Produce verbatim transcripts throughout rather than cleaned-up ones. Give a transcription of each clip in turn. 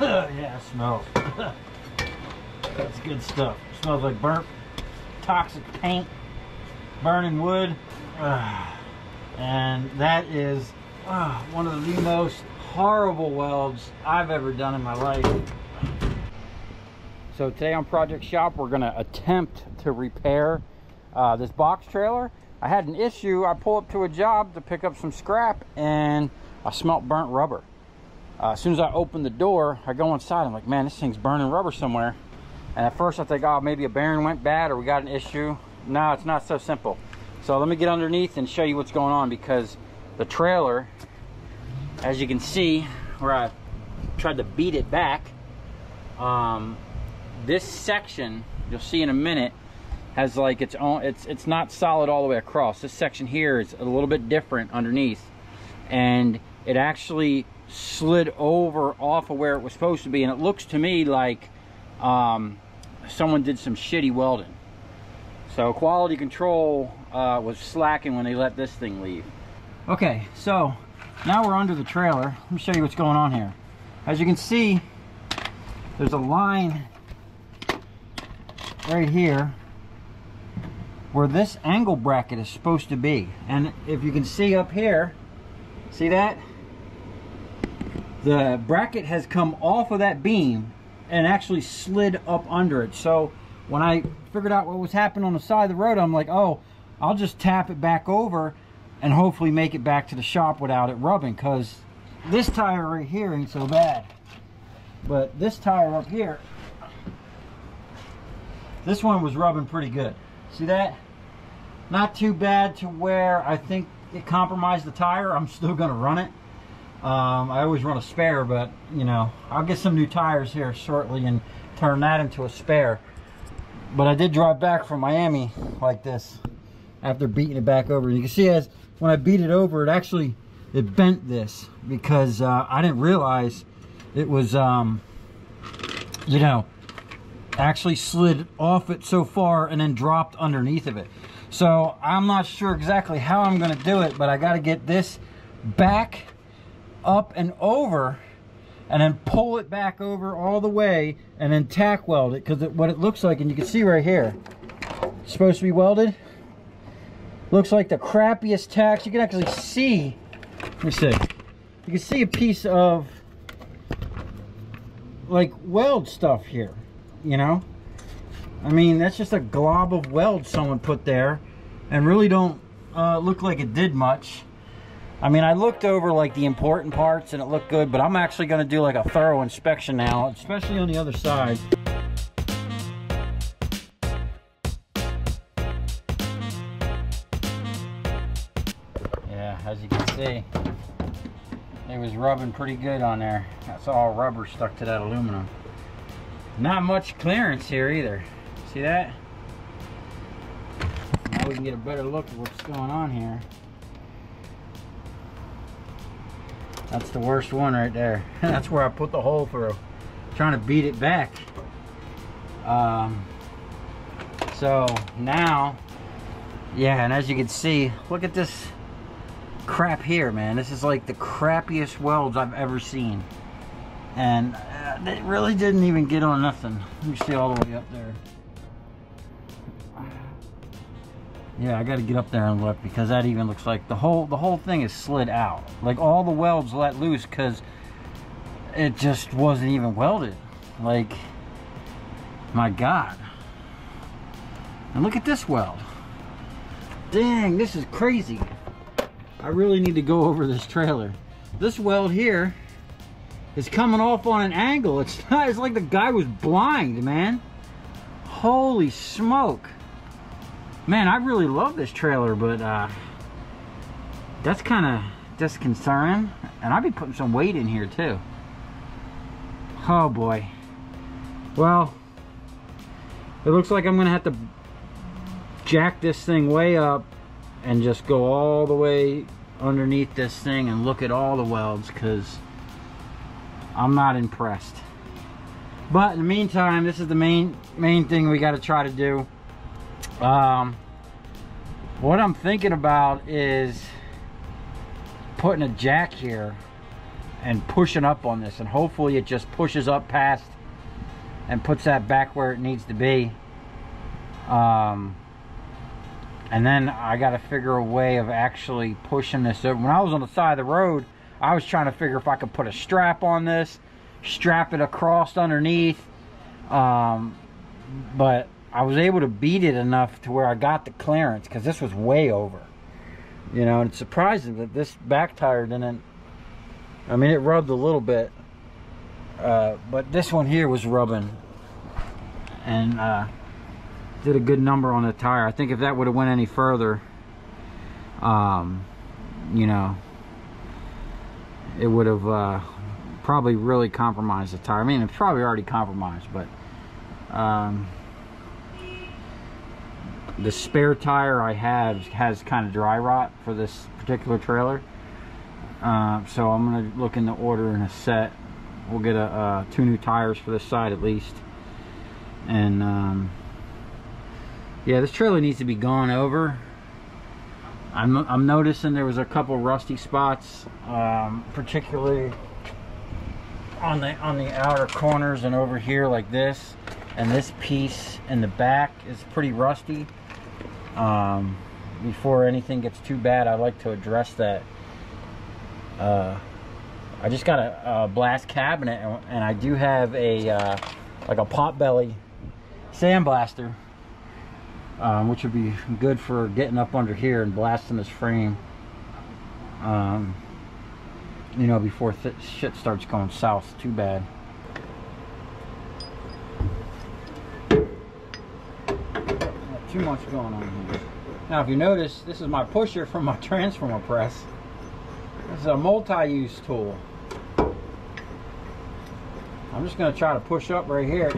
Yeah, it smells. That's good stuff. It smells like burnt, toxic paint, burning wood. Uh, and that is uh, one of the most horrible welds I've ever done in my life. So today on Project Shop, we're gonna attempt to repair uh, this box trailer. I had an issue. I pulled up to a job to pick up some scrap and I smelt burnt rubber. Uh, as soon as I opened the door, I go inside, I'm like, man, this thing's burning rubber somewhere. And at first I think, oh, maybe a bearing went bad or we got an issue. No, it's not so simple. So let me get underneath and show you what's going on, because the trailer, as you can see, where I tried to beat it back, um, this section, you'll see in a minute, has like its own, it's it's not solid all the way across. This section here is a little bit different underneath, and it actually slid over off of where it was supposed to be, and it looks to me like um, someone did some shitty welding. So quality control uh, was slacking when they let this thing leave. Okay, so now we're under the trailer. Let me show you what's going on here. As you can see, there's a line right here where this angle bracket is supposed to be, and if you can see up here, see that the bracket has come off of that beam and actually slid up under it. So when I figured out what was happening on the side of the road, I'm like, oh, I'll just tap it back over and hopefully make it back to the shop without it rubbing, because this tire right here ain't so bad, but this tire up here, this one was rubbing pretty good. See that? Not too bad to where I think it compromised the tire. I'm still gonna run it. Um, I always run a spare, but you know, I'll get some new tires here shortly and turn that into a spare. But I did drive back from Miami like this after beating it back over. You can see as when I beat it over, it actually it bent this, because uh, I didn't realize it was, um, you know, actually slid off it so far and then dropped underneath of it. So I'm not sure exactly how I'm going to do it, but I got to get this back up and over and then pull it back over all the way and then tack weld it, because what it looks like, and you can see right here, it's supposed to be welded, looks like the crappiest tacks. You can actually see, let me see, you can see a piece of like weld stuff here. You know, I mean, that's just a glob of weld someone put there, and really don't uh, look like it did much. I mean, I looked over like the important parts and it looked good, but I'm actually going to do like a thorough inspection now, especially on the other side. Yeah, as you can see, it was rubbing pretty good on there. That's all rubber stuck to that aluminum. Not much clearance here either. See that? Now we can get a better look at what's going on here. That's the worst one right there. That's where I put the hole through, trying to beat it back. Um, so now, yeah, and as you can see, look at this crap here, man. This is like the crappiest welds I've ever seen. And it really didn't even get on nothing. You see all the way up there. Yeah, I got to get up there and look, because that even looks like the whole the whole thing is slid out. Like all the welds let loose, because it just wasn't even welded. Like, my God. And look at this weld. Dang, this is crazy. I really need to go over this trailer. This weld here, it's coming off on an angle. It's not, it's like the guy was blind, man. Holy smoke. Man, I really love this trailer, but uh, that's kind of disconcerting. And I'll be putting some weight in here too. Oh boy. Well, it looks like I'm gonna have to jack this thing way up and just go all the way underneath this thing and look at all the welds, because I'm not impressed. But in the meantime, this is the main main thing we got to try to do. Um, what I'm thinking about is putting a jack here and pushing up on this, and hopefully it just pushes up past and puts that back where it needs to be. Um, and then I got to figure a way of actually pushing this over. When I was on the side of the road, I was trying to figure if I could put a strap on this, strap it across underneath, um, but I was able to beat it enough to where I got the clearance, because this was way over, you know. And it's surprising that this back tire didn't, I mean, it rubbed a little bit, uh, but this one here was rubbing, and uh, did a good number on the tire. I think if that would have went any further, um, you know, it would have uh, probably really compromised the tire. I mean, it's probably already compromised, but um, the spare tire I have has kind of dry rot for this particular trailer. Uh, so I'm going to look into ordering a set. We'll get a, uh, two new tires for this side at least. And um, yeah, this trailer needs to be gone over. I'm, I'm noticing there was a couple rusty spots, um, particularly on the on the outer corners and over here like this. And this piece in the back is pretty rusty. Um, before anything gets too bad, I'd like to address that. Uh, I just got a, a blast cabinet, and, and I do have a uh, like a potbelly sandblaster, um, which would be good for getting up under here and blasting this frame, um, you know, before th shit starts going south too bad. Not too much going on here. Now, if you notice, this is my pusher from my transformer press. This is a multi-use tool. I'm just going to try to push up right here.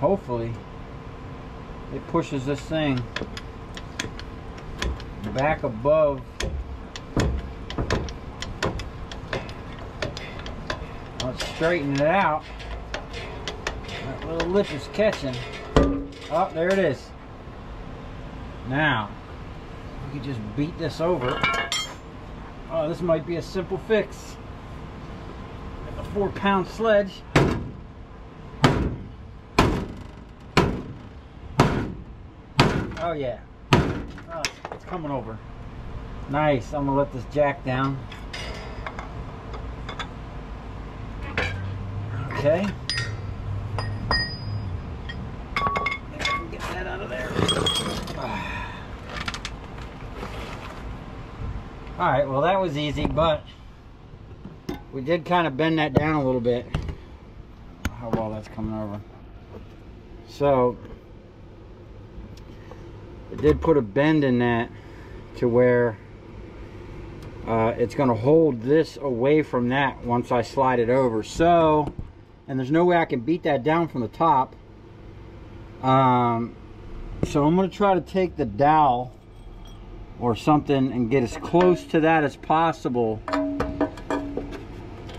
Hopefully it pushes this thing back above. Let's straighten it out. That little lip is catching. Oh, there it is. Now, we can just beat this over. Oh, this might be a simple fix. A four pound sledge. Oh yeah. Oh, it's coming over. Nice. I'm gonna let this jack down. Okay. Get that out of there. Ah. Alright, well that was easy, but we did kind of bend that down a little bit. How well that's coming over. So, it did put a bend in that to where uh, it's going to hold this away from that once I slide it over. So, and there's no way I can beat that down from the top. Um, so I'm going to try to take the dowel or something and get as close to that as possible,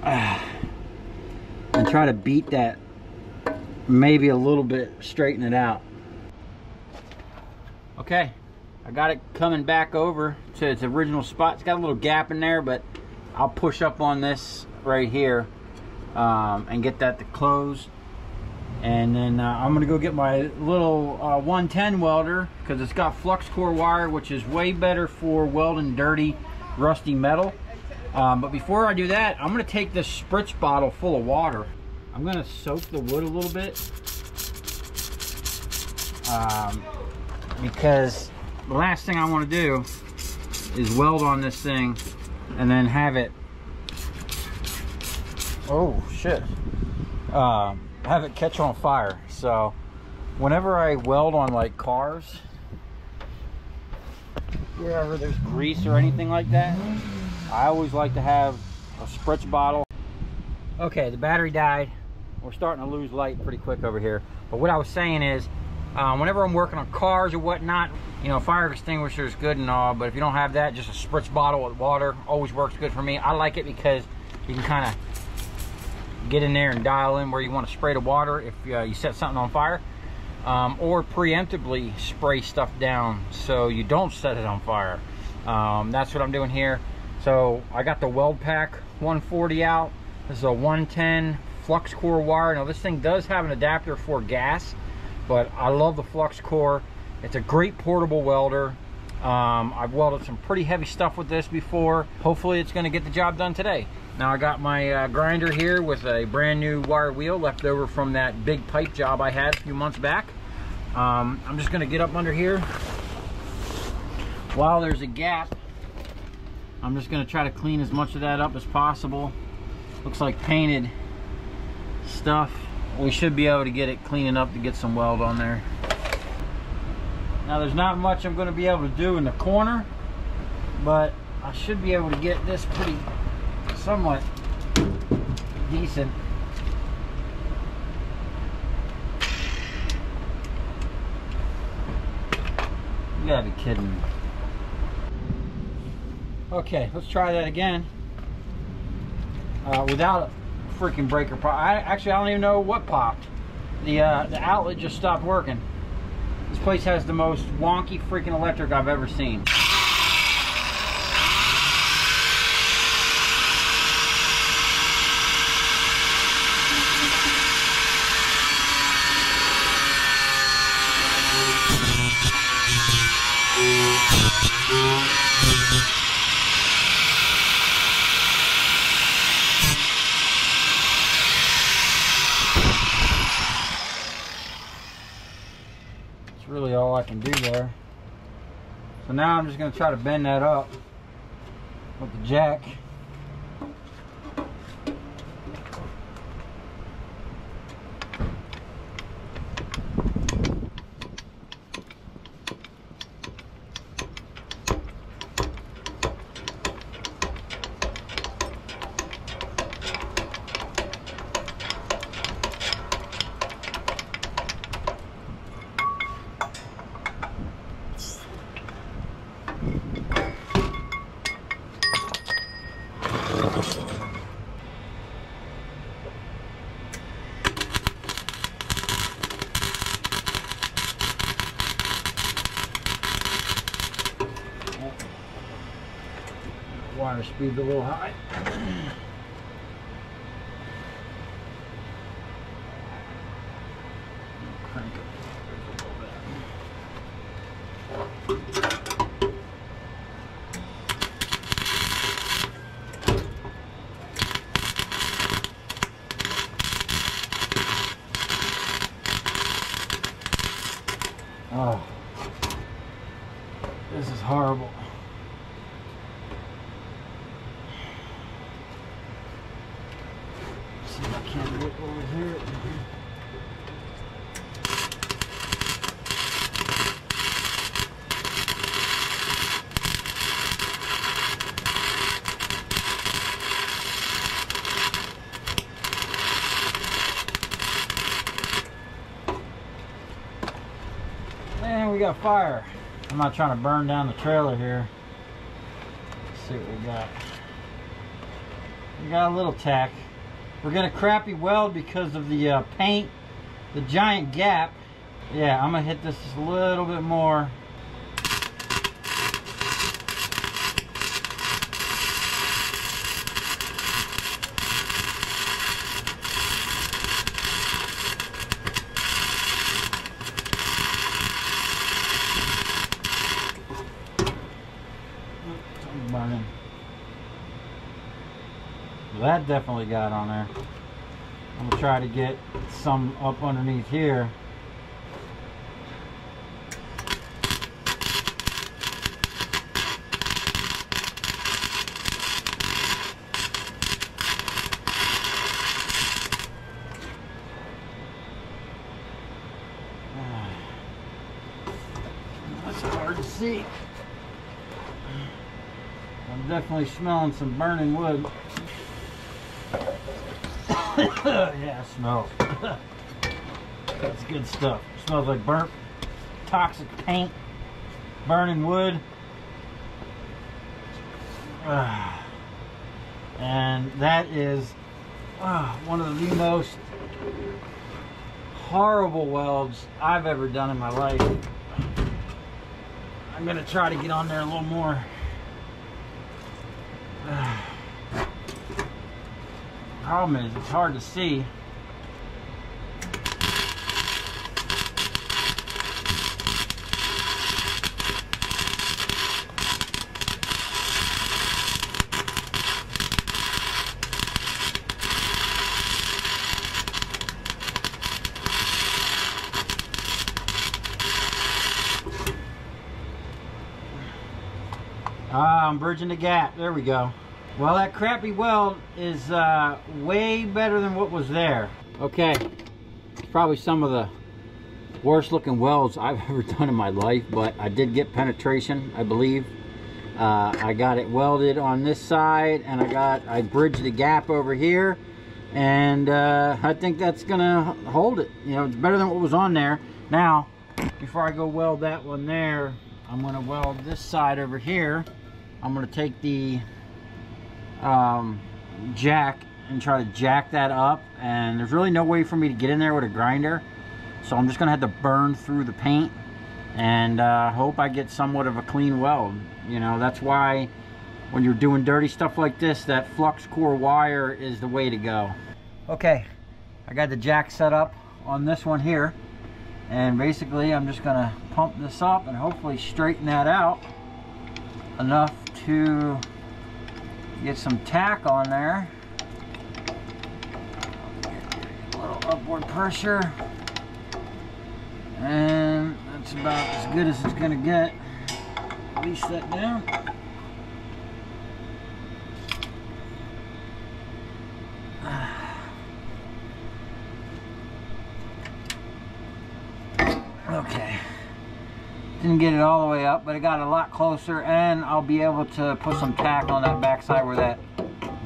uh, and try to beat that maybe a little bit, straighten it out. Okay, I got it coming back over to its original spot. It's got a little gap in there, but I'll push up on this right here, um, and get that to close. And then uh, I'm going to go get my little uh, one ten welder, because it's got flux core wire, which is way better for welding dirty, rusty metal. Um, but before I do that, I'm going to take this spritz bottle full of water. I'm going to soak the wood a little bit. Um, because the last thing I want to do is weld on this thing and then have it... Oh, shit. Um... have it catch on fire. So whenever I weld on like cars, wherever there's grease or anything like that, I always like to have a spritz bottle. Okay, the battery died. We're starting to lose light pretty quick over here, but what I was saying is, um, whenever I'm working on cars or whatnot, you know, fire extinguisher is good and all, but if you don't have that, just a spritz bottle with water always works good for me. I like it because you can kind of get in there and dial in where you want to spray the water if uh, you set something on fire, um, or preemptively spray stuff down so you don't set it on fire. Um, that's what I'm doing here. So I got the Weld Pack one forty out. This is a one ten flux core wire. Now this thing does have an adapter for gas, but I love the flux core. It's a great portable welder. Um, I've welded some pretty heavy stuff with this before. Hopefully it's gonna get the job done today. Now I got my uh, grinder here with a brand new wire wheel left over from that big pipe job I had a few months back. Um, I'm just gonna get up under here. While there's a gap, I'm just gonna try to clean as much of that up as possible. Looks like painted stuff. We should be able to get it clean enough to get some weld on there. Now there's not much I'm going to be able to do in the corner, but I should be able to get this pretty somewhat decent. You gotta be kidding me. Okay, let's try that again uh, without a freaking breaker pop. I, actually, I don't even know what popped. The, uh, the outlet just stopped working. This place has the most wonky freaking electric I've ever seen. Really all I can do there. So now I'm just going to try to bend that up with the jack. Wire speed's a little high. Crank it a little bit. Oh, this is horrible. Can't get over here. Man, we got fire. I'm not trying to burn down the trailer here. Let's see what we got. We got a little tack. We're gonna crappy weld because of the uh, paint, the giant gap. Yeah, I'm gonna hit this just a little bit more. Something's burning. That definitely got on there. I'm gonna try to get some up underneath here. That's hard to see. I'm definitely smelling some burning wood. Yeah, it smells. That's good stuff. It smells like burnt, toxic paint, burning wood, uh, and that is uh, one of the most horrible welds I've ever done in my life. I'm gonna try to get on there a little more. Problem is, it's hard to see. Ah, I'm bridging the gap. There we go. Well, that crappy weld is uh, way better than what was there. Okay, it's probably some of the worst looking welds I've ever done in my life, but I did get penetration, I believe. Uh, I got it welded on this side, and I got I bridged the gap over here, and uh, I think that's gonna hold it. You know, it's better than what was on there. Now, before I go weld that one there, I'm gonna weld this side over here. I'm gonna take the um, jack and try to jack that up, and there's really no way for me to get in there with a grinder, so I'm just gonna have to burn through the paint and uh, hope I get somewhat of a clean weld. You know, that's why when you're doing dirty stuff like this, that flux core wire is the way to go. Okay, I got the jack set up on this one here, and basically I'm just gonna pump this up and hopefully straighten that out enough to get some tack on there. A little upward pressure, and that's about as good as it's gonna get. Release that down. Okay, didn't get it all the way up, but it got a lot closer, and I'll be able to put some tack on that backside where that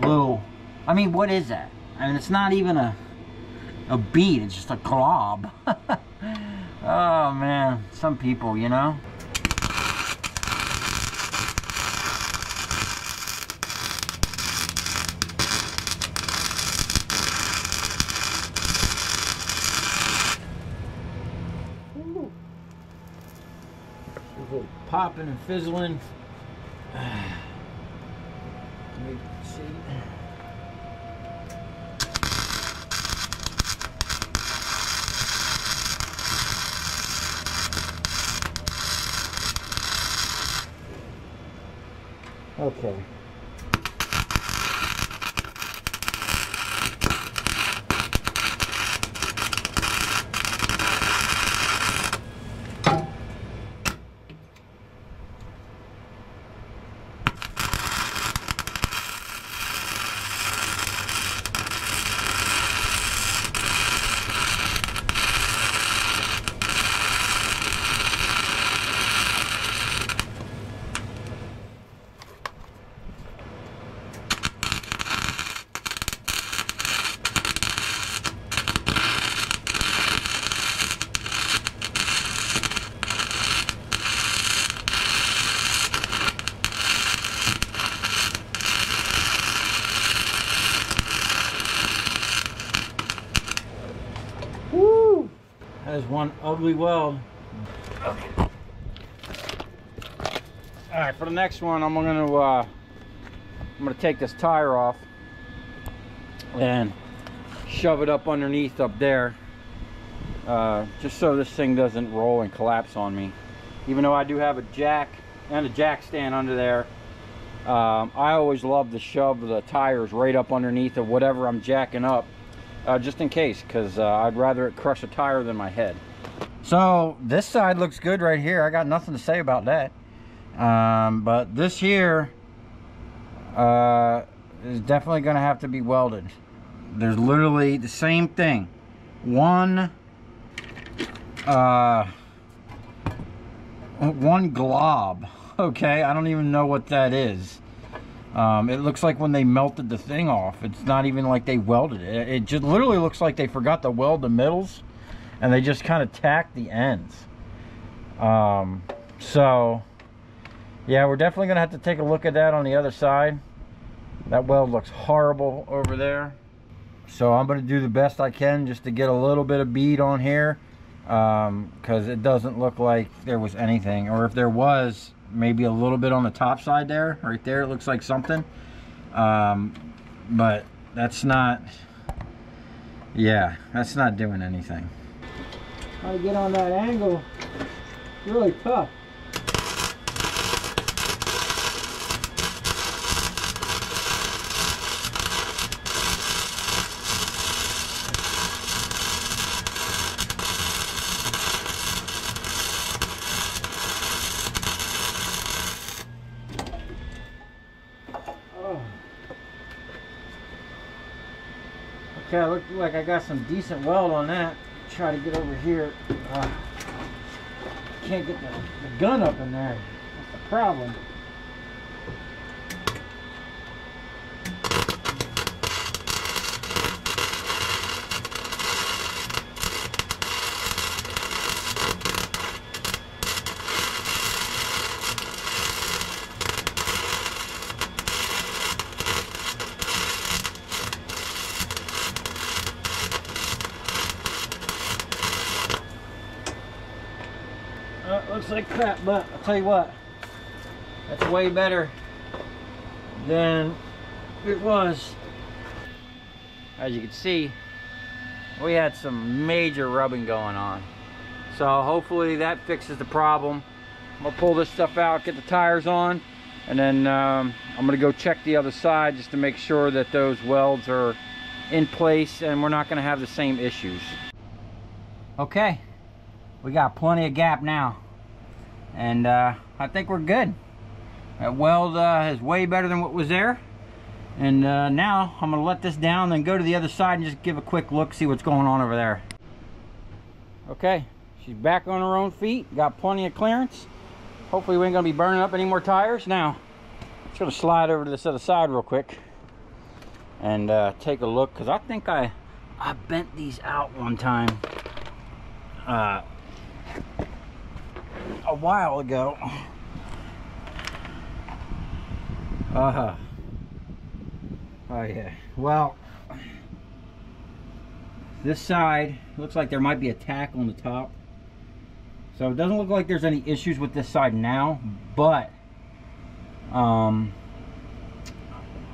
little, I mean, what is that? I mean, it's not even a a bead, it's just a glob. Oh man, some people, you know. Popping and fizzling. Let me see. Okay. Is one ugly weld. Okay. All right, for the next one, I'm gonna uh, I'm gonna take this tire off and shove it up underneath up there, uh, just so this thing doesn't roll and collapse on me. Even though I do have a jack and a jack stand under there, um, I always love to shove the tires right up underneath of whatever I'm jacking up. Uh, just in case, because uh, I'd rather it crush a tire than my head. So this side looks good right here. I got nothing to say about that. Um, but this here uh, is definitely going to have to be welded. There's literally the same thing. One, uh, one glob. Okay, I don't even know what that is. Um, it looks like when they melted the thing off, it's not even like they welded it. It just literally looks like they forgot to weld the middles, and they just kind of tacked the ends. Um, so, yeah, we're definitely going to have to take a look at that on the other side. That weld looks horrible over there. So I'm going to do the best I can just to get a little bit of bead on here. Um, because it doesn't look like there was anything. Or if there was, maybe a little bit on the top side there, right there, it looks like something. um, but that's not, yeah, that's not doing anything. How to get on that angle, really tough. Okay, looked like I got some decent weld on that. Try to get over here. Uh, can't get the, the gun up in there. That's the problem. Looks like crap, but I'll tell you what, that's way better than it was. As you can see, we had some major rubbing going on, so hopefully that fixes the problem. I'm gonna pull this stuff out, get the tires on, and then um, I'm gonna go check the other side just to make sure that those welds are in place and we're not gonna have the same issues. Okay, we got plenty of gap now. And uh, I think we're good. That weld uh, is way better than what was there. And uh, now I'm gonna let this down, then go to the other side and just give a quick look, see what's going on over there. Okay, she's back on her own feet, got plenty of clearance. Hopefully we ain't gonna be burning up any more tires. Now, I'm just gonna slide over to this other side real quick and uh, take a look, because I think I, I bent these out one time. Uh, a while ago. Uh-huh. Oh yeah. Well, this side looks like there might be a tack on the top. So it doesn't look like there's any issues with this side now, but um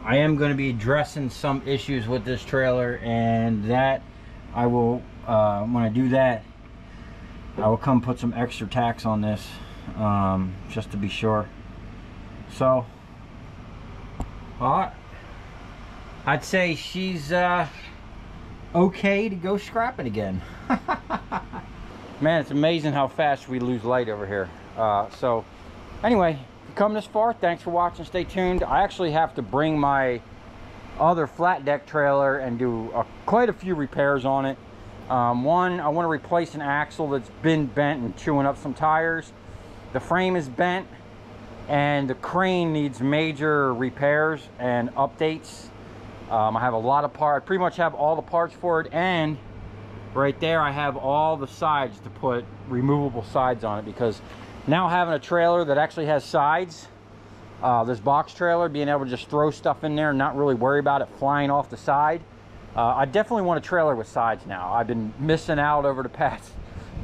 I am going to be addressing some issues with this trailer, and that I will uh when I do that, I will come put some extra tacks on this, um, just to be sure. So, alright, I'd say she's uh, okay to go scrap it again. Man, it's amazing how fast we lose light over here. Uh, so, anyway, if you come this far, thanks for watching. Stay tuned. I actually have to bring my other flat deck trailer and do a, quite a few repairs on it. Um, one, I want to replace an axle that's been bent and chewing up some tires. The frame is bent, and the crane needs major repairs and updates. Um, I have a lot of parts. I pretty much have all the parts for it, and right there I have all the sides to put removable sides on it, because now having a trailer that actually has sides, uh, this box trailer, being able to just throw stuff in there and not really worry about it flying off the side. Uh, I definitely want a trailer with sides now. I've been missing out over the past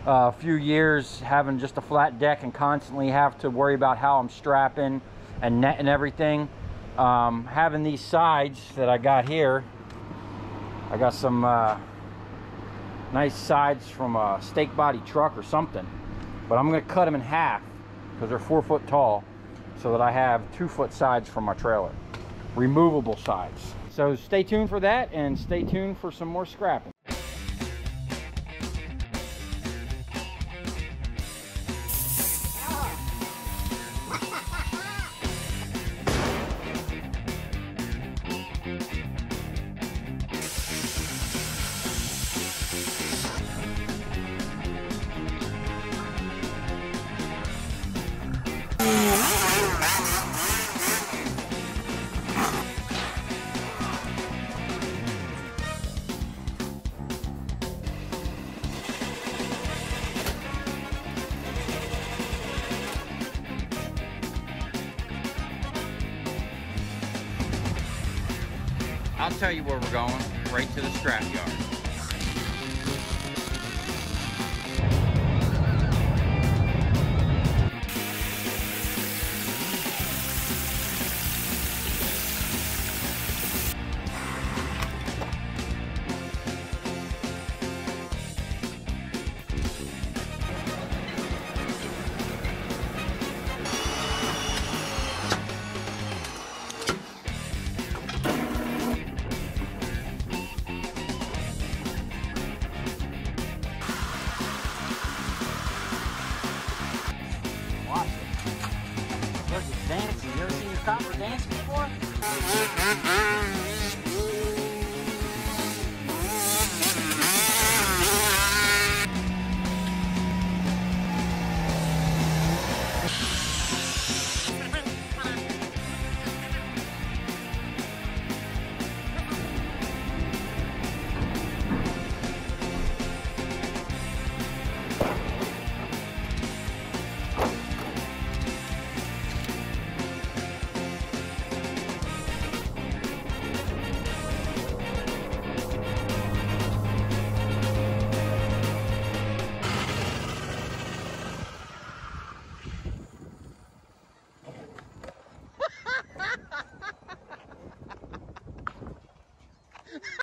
uh, few years, having just a flat deck and constantly have to worry about how I'm strapping and netting everything. Um, having these sides that I got here, I got some uh, nice sides from a stake body truck or something, but I'm gonna cut them in half because they're four foot tall, so that I have two foot sides for my trailer, removable sides. So stay tuned for that, and stay tuned for some more scrapping. I'll tell you where we're going, right to the scrap yard. stop we're dancing for?